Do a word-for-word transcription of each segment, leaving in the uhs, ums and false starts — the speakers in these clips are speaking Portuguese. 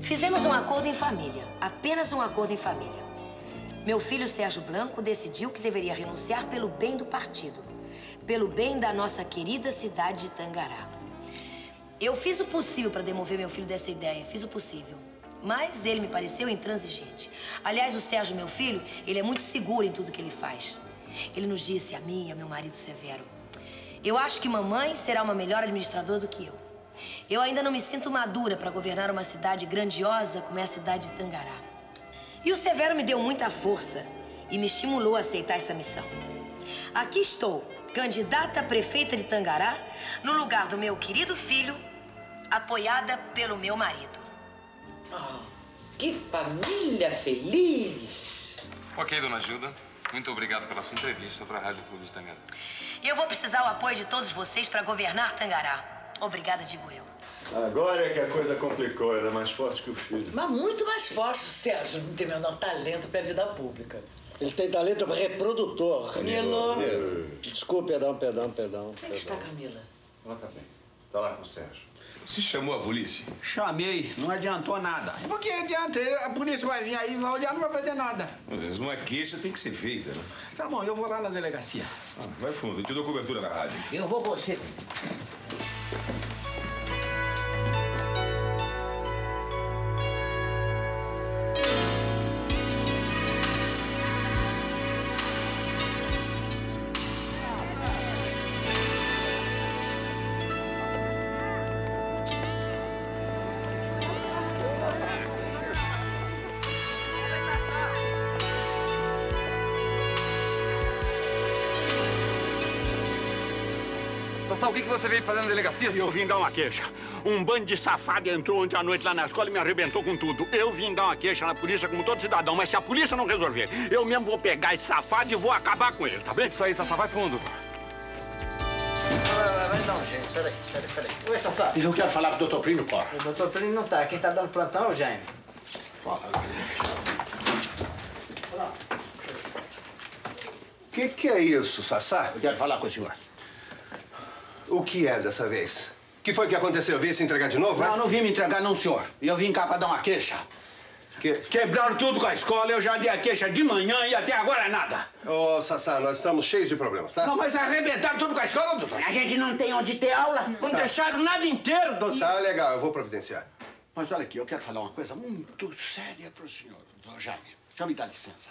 Fizemos um acordo em família, apenas um acordo em família. Meu filho Sérgio Blanco decidiu que deveria renunciar pelo bem do partido, pelo bem da nossa querida cidade de Tangará. Eu fiz o possível para demover meu filho dessa ideia, fiz o possível. Mas ele me pareceu intransigente. Aliás, o Sérgio, meu filho, ele é muito seguro em tudo que ele faz. Ele nos disse a mim e a meu marido Severo: eu acho que mamãe será uma melhor administradora do que eu. Eu ainda não me sinto madura para governar uma cidade grandiosa como é a cidade de Tangará. E o Severo me deu muita força e me estimulou a aceitar essa missão. Aqui estou, candidata a prefeita de Tangará, no lugar do meu querido filho, apoiada pelo meu marido. Oh, que família feliz! Ok, dona Gilda. Muito obrigado pela sua entrevista para a Rádio Clube de Tangará. Eu vou precisar o apoio de todos vocês para governar Tangará. Obrigada, digo eu. Agora é que a coisa complicou, ela é mais forte que o filho. Mas muito mais forte, Sérgio. Não tem o menor talento pra vida pública. Ele tem talento pra reprodutor. Camila. Desculpa, perdão, perdão, perdão. Como é que está, Camila? Ela tá bem. Tá lá com o Sérgio. Você chamou a polícia? Chamei, não adiantou nada. Por que adianta? A polícia vai vir aí, vai olhar, não vai fazer nada. Mas uma queixa tem que ser feita, né? Tá bom, eu vou lá na delegacia. Ah, vai fundo, eu te dou cobertura na rádio. Eu vou com você. Sassá, o que você veio fazer na delegacia? Eu vim dar uma queixa. Um bando de safado entrou ontem à noite lá na escola e me arrebentou com tudo. Eu vim dar uma queixa na polícia como todo cidadão, mas se a polícia não resolver, eu mesmo vou pegar esse safado e vou acabar com ele, tá bem? Isso aí, Sassá, vai fundo. Vai, vai, vai, não, gente, peraí, peraí, peraí. Oi, Sassá. Eu quero falar com o doutor Plínio, porra. O doutor Plínio não tá. Quem tá dando plantão é o Jaime. Fala. O que que é isso, Sassá? Eu quero falar com o senhor. O que é dessa vez? O que foi que aconteceu? Veio se entregar de novo? Não, é? Não vim me entregar não, senhor. Eu vim cá pra dar uma queixa. Que... Quebraram tudo com a escola, eu já dei a queixa de manhã e até agora é nada. Ô, oh, Sassá, nós estamos cheios de problemas, tá? Não, mas arrebentaram tudo com a escola, doutor. A gente não tem onde ter aula. Não, não tá. Deixaram nada inteiro, doutor. Tá legal, eu vou providenciar. Mas olha aqui, eu quero falar uma coisa muito séria pro senhor, doutor Jaime. Deixa eu me dar licença.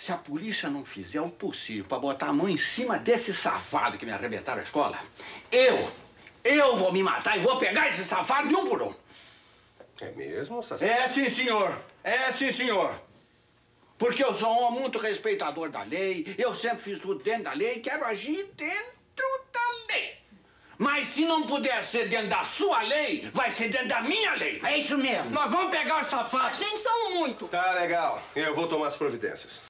Se a polícia não fizer o possível pra botar a mão em cima desse safado que me arrebentaram a escola, eu, eu vou me matar e vou pegar esse safado de um por um. É mesmo, Sassá? É sim, senhor. É sim, senhor. Porque eu sou um homem muito respeitador da lei, eu sempre fiz tudo dentro da lei e quero agir dentro da lei. Mas se não puder ser dentro da sua lei, vai ser dentro da minha lei. É isso mesmo. Nós vamos pegar os sapatos. A gente são muito. Tá legal. Eu vou tomar as providências.